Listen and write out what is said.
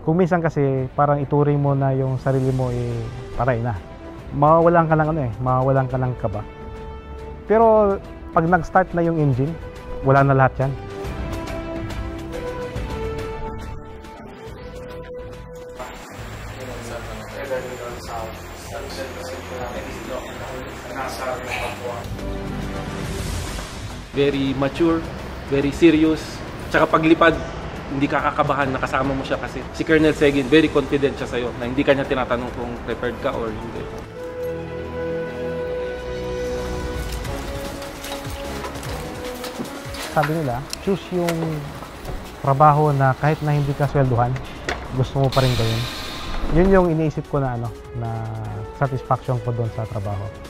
Kung minsan kasi parang ituring mo na yung sarili mo eh patay na. Mawawalan ka ng mawawalan ka ng kaba. Pero pag nag-start na yung engine, wala na lahat yan. Very mature, very serious. Tsaka paglipad, hindi ka kakabahan, nakasama mo siya kasi si Colonel Seguin, very confident siya sa'yo na hindi ka niya tinatanong kung prepared ka or hindi. Sabi nila, choose yung trabaho na kahit na hindi ka swelduhan, gusto mo pa rin gawin. Yun yung iniisip ko na, na satisfaction ko doon sa trabaho.